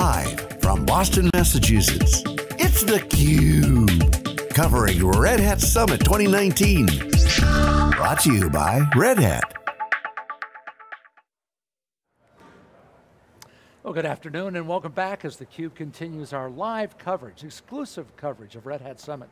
Live from Boston, Massachusetts, it's theCUBE, covering Red Hat Summit 2019. Brought to you by Red Hat. Well, good afternoon and welcome back as theCUBE continues our live coverage, exclusive coverage of Red Hat Summit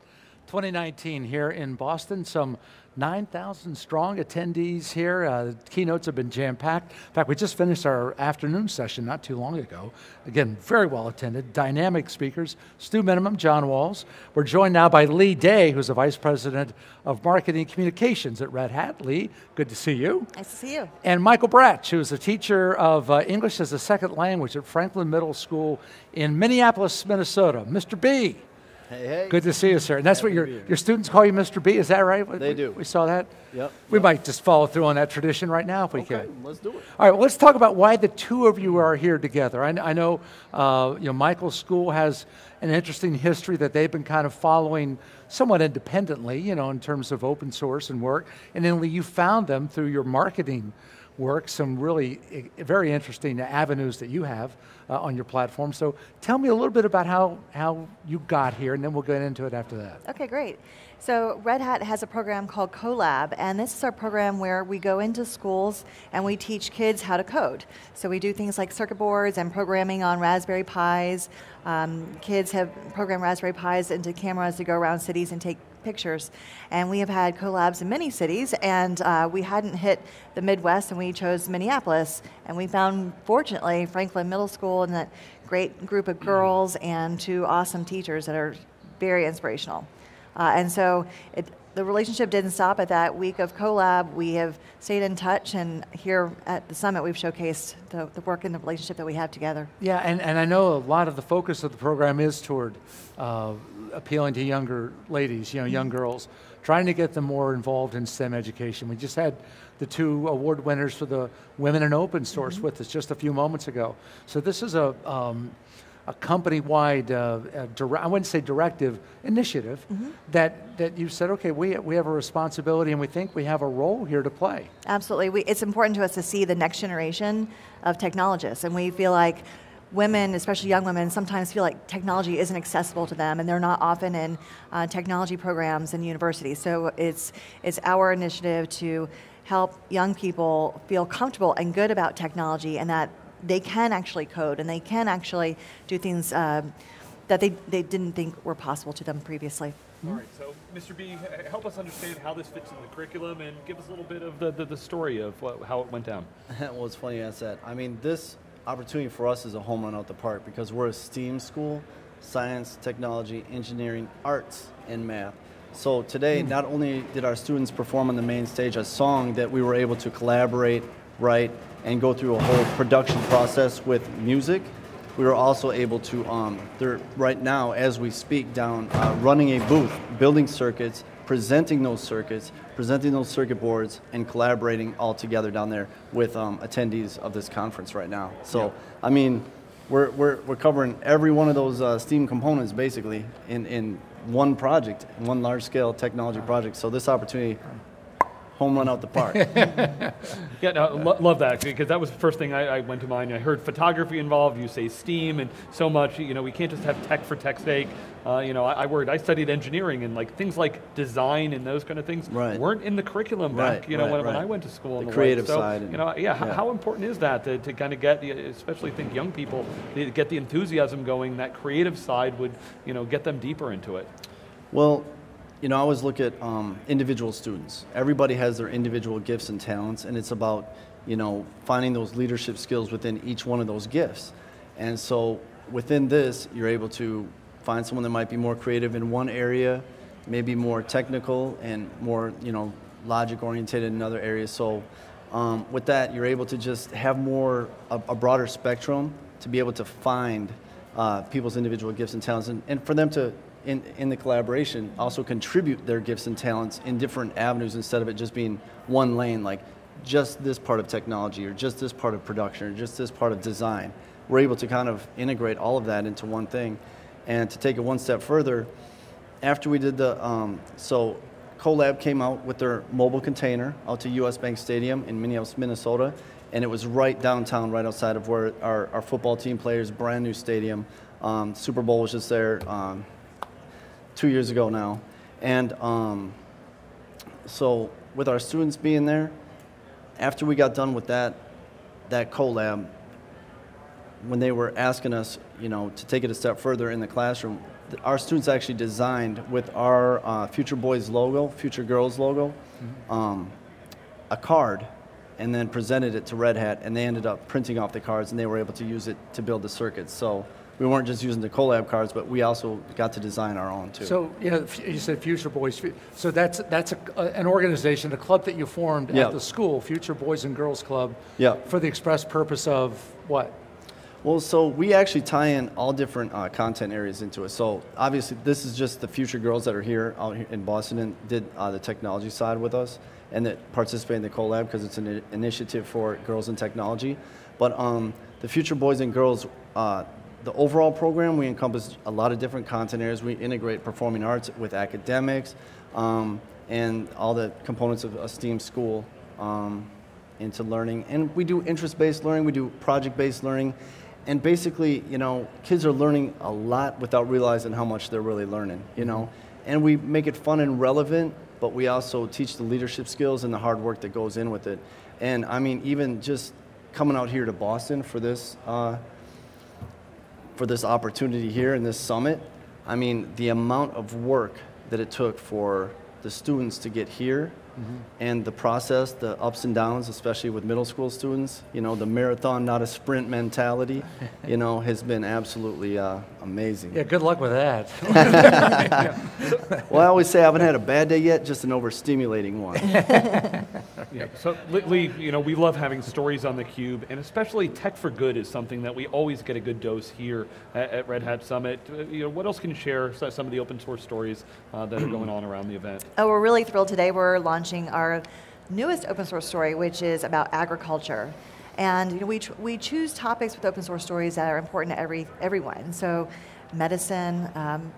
2019 here in Boston. Some 9,000 strong attendees here. Keynotes have been jam-packed. In fact, we just finished our afternoon session not too long ago. Again, very well attended, dynamic speakers. Stu Miniman, John Walls. We're joined now by Leigh Day, who's the Vice President of Marketing and Communications at Red Hat. Leigh, good to see you. Nice to see you. And Michael Bratsch, who's a teacher of English as a second language at Franklin Middle School in Minneapolis, Minnesota. Mr. B. Hey, hey. Good to see you, sir. And that's what your students call you, Mr. B, is that right? They do. We saw that? Yep. We might just follow through on that tradition right now if we can. Okay, let's do it. All right, well, let's talk about why the two of you are here together. I know, you know, Michael's school has an interesting history that they've been kind of following somewhat independently, you know, in terms of open source and work. And then you found them through your marketing work, some really very interesting avenues that you have on your platform. So tell me a little bit about how you got here, and then we'll get into it after that. Okay, great. So Red Hat has a program called CoLab, and this is our program where we go into schools and we teach kids how to code. So we do things like circuit boards and programming on Raspberry Pis. Kids have programmed Raspberry Pis into cameras to go around cities and take pictures. And we have had collabs in many cities, and we hadn't hit the Midwest, and we chose Minneapolis. And we found, fortunately, Franklin Middle School and that great group of girls and two awesome teachers that are very inspirational. And so the relationship didn't stop at that week of CoLab. We have stayed in touch, and here at the summit we've showcased the work and the relationship that we have together. Yeah, and I know a lot of the focus of the program is toward appealing to younger ladies, you know, young girls, trying to get them more involved in STEM education. We just had the two award winners for the Women in Open Source with us just a few moments ago. So this is a company-wide, I wouldn't say directive, initiative that you said, okay, we have a responsibility and we think we have a role here to play. Absolutely, it's important to us to see the next generation of technologists, and we feel like women, especially young women, sometimes feel like technology isn't accessible to them, and they're not often in technology programs in universities. So it's our initiative to help young people feel comfortable and good about technology, and that they can actually code, and they can actually do things that they didn't think were possible to them previously. All right, so Mr. B, help us understand how this fits in the curriculum, and give us a little bit of the story of how it went down. Well, it's funny you asked that. I mean, this opportunity for us is a home run out the park, because we're a STEAM school: science, technology, engineering, arts, and math. So today, not only did our students perform on the main stage a song that we were able to collaborate, write, and go through a whole production process with music. We were also able to, they're right now as we speak down, running a booth, building circuits, presenting those circuit boards, and collaborating all together down there with attendees of this conference right now. So, yeah. I mean, we're covering every one of those STEAM components basically in one project, in one large scale technology project. So this opportunity, home run out the park. Yeah, no, love that, because that was the first thing I went to mind. I heard photography involved, you say STEAM, and so much, you know, we can't just have tech for tech's sake. You know, I studied engineering, and like things like design and those kind of things weren't in the curriculum back, you know, when I went to school. The creative side. So, you know, how important is that to kind of get, especially think young people, to get the enthusiasm going, that creative side would, you know, get them deeper into it? Well, you know, I always look at individual students. Everybody has their individual gifts and talents, and it's about, you know, finding those leadership skills within each one of those gifts. And so within this, you're able to find someone that might be more creative in one area, maybe more technical and more, you know, logic oriented in another area. So with that, you're able to just have more, a broader spectrum to be able to find people's individual gifts and talents, and for them to, in the collaboration, also contribute their gifts and talents in different avenues, instead of it just being one lane, like just this part of technology, or just this part of production, or just this part of design. We're able to kind of integrate all of that into one thing. And to take it one step further, after we did the, so CoLab came out with their mobile container out to US Bank Stadium in Minneapolis, Minnesota, and it was right downtown, right outside of where our football team plays, brand new stadium. Super Bowl was just there 2 years ago now. And so with our students being there, after we got done with that CoLab, when they were asking us, you know, to take it a step further in the classroom, our students actually designed with our Future Boys logo, Future Girls logo, a card, and then presented it to Red Hat, and they ended up printing off the cards, and they were able to use it to build the circuits. So we weren't just using the CoLab cards, but we also got to design our own too. So yeah, you said Future Boys. So that's an organization, a club that you formed at the school, Future Boys and Girls Club, for the express purpose of what? Well, so we actually tie in all different content areas into it. So obviously this is just the Future Girls that are here out here in Boston and did the technology side with us and that participate in the CoLab because it's an initiative for girls in technology. But the Future Boys and Girls, the overall program, we encompass a lot of different content areas. We integrate performing arts with academics and all the components of a STEAM school into learning. And we do interest-based learning, we do project-based learning. And basically, you know, kids are learning a lot without realizing how much they're really learning, you know. And we make it fun and relevant, but we also teach the leadership skills and the hard work that goes in with it. And I mean, even just coming out here to Boston for this opportunity here in this summit, I mean, the amount of work that it took for the students to get here and the process, the ups and downs, especially with middle school students, you know, the marathon, not a sprint mentality, you know, has been absolutely amazing. Yeah, good luck with that. Well, I always say I haven't had a bad day yet, just an overstimulating one. So, Leigh, you know, we love having stories on theCUBE, and especially Tech for Good is something that we always get a good dose here at Red Hat Summit. You know, what else can you share some of the open source stories that are going on around the event? Oh, we're really thrilled today. We're launching our newest open source story, which is about agriculture. And you know, we choose topics with open source stories that are important to everyone. So medicine,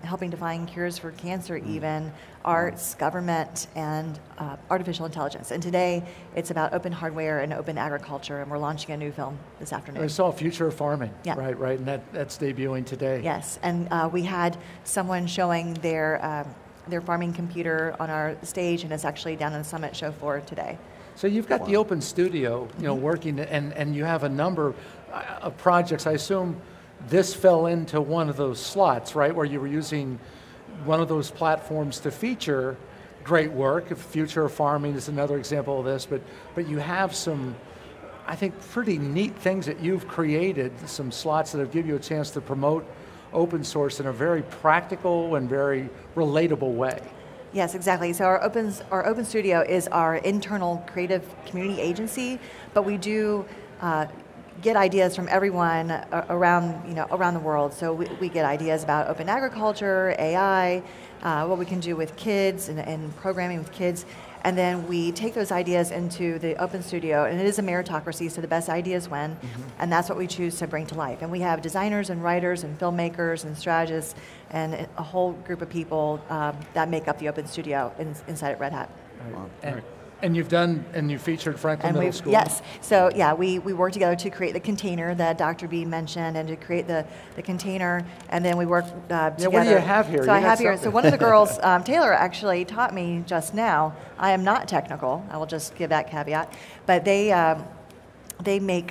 helping to find cures for cancer even, arts, government, and artificial intelligence. And today, it's about open hardware and open agriculture, and we're launching a new film this afternoon. I saw Future of Farming, right, and that's debuting today. Yes, and we had someone showing their farming computer on our stage, and it's actually down on the summit show floor today. So you've got the open studio, you know, working, and you have a number of projects. I assume this fell into one of those slots, right, where you were using one of those platforms to feature great work. Future Farming is another example of this, but you have some, I think, pretty neat things that you've created, some slots that have given you a chance to promote open source in a very practical and very relatable way. Yes, exactly. So our open studio is our internal creative community agency, but we do get ideas from everyone around, you know, around the world. So we get ideas about open agriculture, AI, what we can do with kids and programming with kids. And then we take those ideas into the open studio, and it is a meritocracy, so the best ideas win, and that's what we choose to bring to life. And we have designers and writers and filmmakers and strategists and a whole group of people that make up the open studio inside at Red Hat. And you've done, and you featured Franklin Middle School. Yes, so yeah, we worked together to create the container that Dr. B mentioned, and to create the container, and then we worked together. What do you have here? So I have here, so one of the girls, Taylor, actually taught me just now. I am not technical, I will just give that caveat, but they made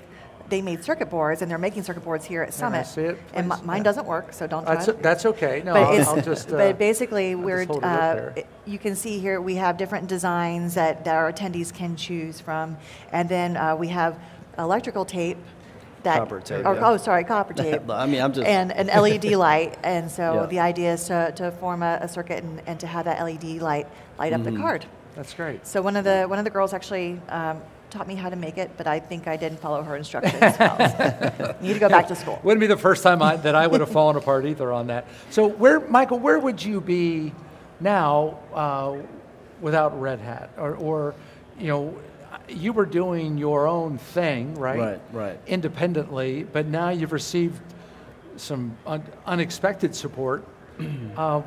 circuit boards, and they're making circuit boards here at Summit. Can I see it, please? And mine doesn't work, so don't try it. That's okay. No, I'll just. But basically, we're you can see here we have different designs that our attendees can choose from, and then we have electrical tape. Copper tape. Or, oh, sorry, copper tape. I mean, I'm just. And an LED light, and so the idea is to form a circuit and to have that LED light up the card. That's great. So one of the girls actually. Taught me how to make it, but I think I didn't follow her instructions well. So need to go back to school. Wouldn't be the first time that I would have fallen apart either on that. So where, Michael, where would you be now without Red Hat? Or, you know, you were doing your own thing, right? Right. Independently, but now you've received some unexpected support. Where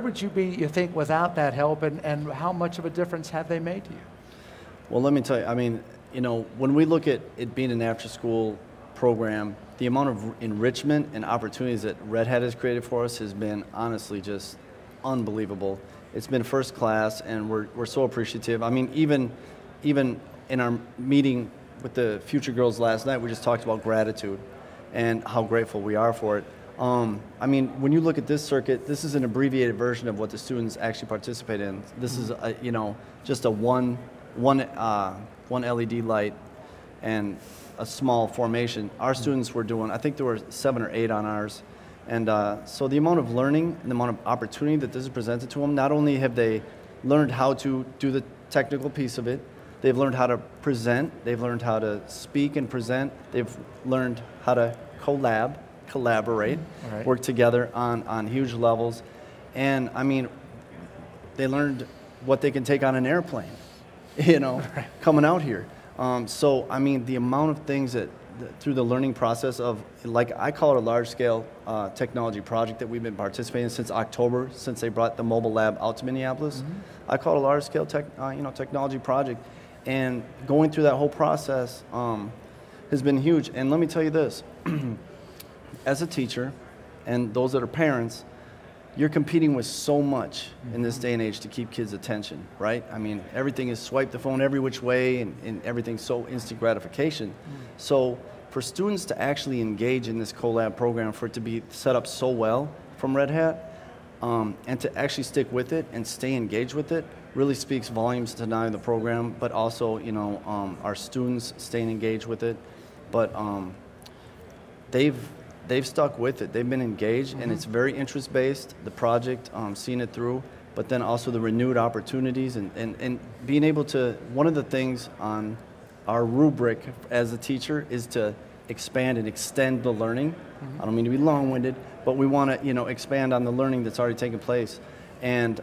would you be, you think, without that help, and how much of a difference have they made to you? Well, let me tell you, I mean, you know, when we look at it being an after-school program, the amount of enrichment and opportunities that Red Hat has created for us has been honestly just unbelievable. It's been first class, and we're so appreciative. I mean, even in our meeting with the Future Girls last night, we just talked about gratitude and how grateful we are for it. I mean, when you look at this circuit, this is an abbreviated version of what the students actually participate in. This is, you know, just a one LED light and a small formation. Our students were doing, I think there were 7 or 8 on ours. And so the amount of learning and the amount of opportunity that this is presented to them, not only have they learned how to do the technical piece of it, they've learned how to present, they've learned how to speak and present, they've learned how to collaborate, right, work together on huge levels. And I mean, they learned what they can take on an airplane, you know, right, coming out here. So I mean, the amount of things that through the learning process of, like, I call it a large-scale technology project that we've been participating in since October, since they brought the mobile lab out to Minneapolis. Mm-hmm. I call it a large-scale technology project, and going through that whole process has been huge. And let me tell you this, as a teacher and those that are parents, you're competing with so much in this day and age to keep kids' attention, right? I mean, everything is swipe the phone every which way, and everything's so instant gratification. So for students to actually engage in this CoLab program, for it to be set up so well from Red Hat, and to actually stick with it and stay engaged with it, really speaks volumes to not only the program, but also, you know, our students staying engaged with it. But they've stuck with it. They've been engaged, and it's very interest-based, the project, seeing it through, but then also the renewed opportunities and being able to, one of the things on our rubric as a teacher is to expand and extend the learning. I don't mean to be long-winded, but we want to, you know, expand on the learning that's already taken place. And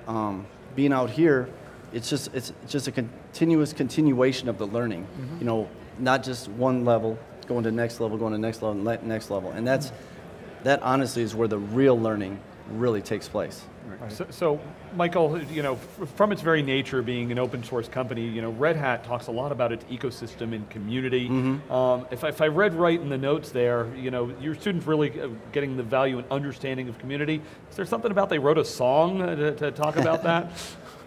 being out here, it's just a continuous continuation of the learning, you know, not just one level, going to the next level, going to the next level, and next level. And that's, that honestly is where the real learning really takes place. Right. So, Michael, you know, from its very nature being an open source company, you know, Red Hat talks a lot about its ecosystem and community. If I read right in the notes there, you know, your students really getting the value and understanding of community. Is there something about they wrote a song to talk about that?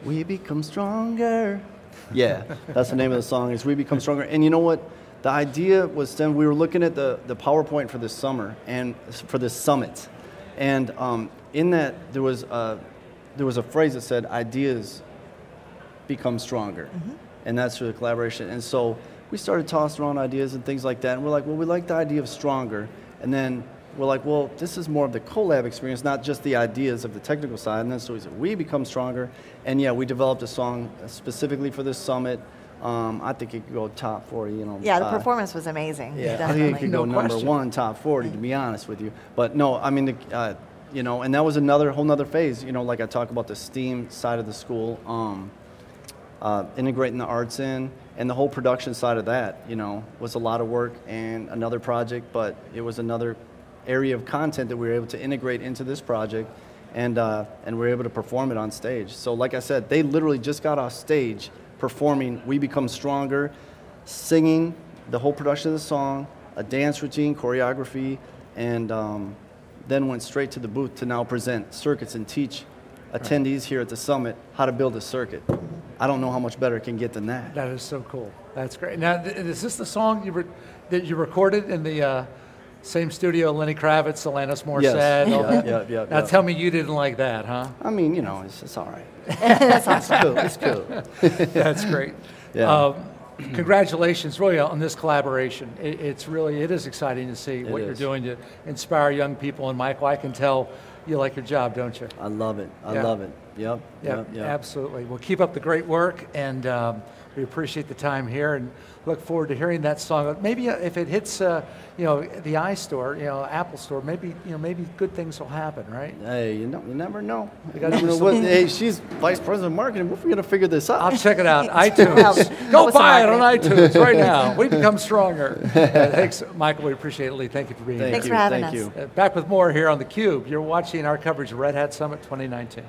We become stronger. Yeah, that's the name of the song, is We Become Stronger. And you know what? The idea was then, we were looking at the PowerPoint for this summer, and for this summit. And in that, there was a phrase that said, ideas become stronger. And that's through the collaboration. And so we started tossing around ideas and things like that. And we're like, well, we like the idea of stronger. And then we're like, well, this is more of the CoLab experience, not just the ideas of the technical side. And then so we said, We Become Stronger. And yeah, we developed a song specifically for this summit. I think it could go top 40, you know. Yeah, the performance was amazing. Yeah, definitely. I think it could go number 1, top 40, to be honest with you. But no, I mean, you know, and that was another whole nother phase. You know, like I talk about the STEAM side of the school, integrating the arts in, and the whole production side of that, you know, was a lot of work and another project, but it was another area of content that we were able to integrate into this project, and we were able to perform it on stage. So like I said, they literally just got off stage performing We Become Stronger, singing the whole production of the song, a dance routine, choreography, and then went straight to the booth to now present circuits and teach attendees here at the summit how to build a circuit. I don't know how much better it can get than that. That is so cool. That's great. Now, is this the song that you recorded in the same studio, Lenny Kravitz, Alanis Morissette? Yes. Yeah. Now tell me you didn't like that, huh? I mean, you know, it's all right. That's cool. It's cool. That's great. Yeah. Congratulations, really, on this collaboration. It is exciting to see what you're doing to inspire young people. And Michael, I can tell you like your job, don't you? I love it. I love it. Yep. Absolutely. Well, keep up the great work, and we appreciate the time here, and look forward to hearing that song. Maybe if it hits, you know, the iStore, you know, Apple Store, maybe, you know, maybe good things will happen, right? Hey, you never know. Hey, she's vice president of marketing. We're gonna figure this out. I'll check it out. iTunes. Go buy it on iTunes right now. We Become Stronger. Thanks, Michael. We appreciate it. Lee, thank you for being here. Thanks for having us. Back with more here on theCUBE. You're watching our coverage of Red Hat Summit 2019.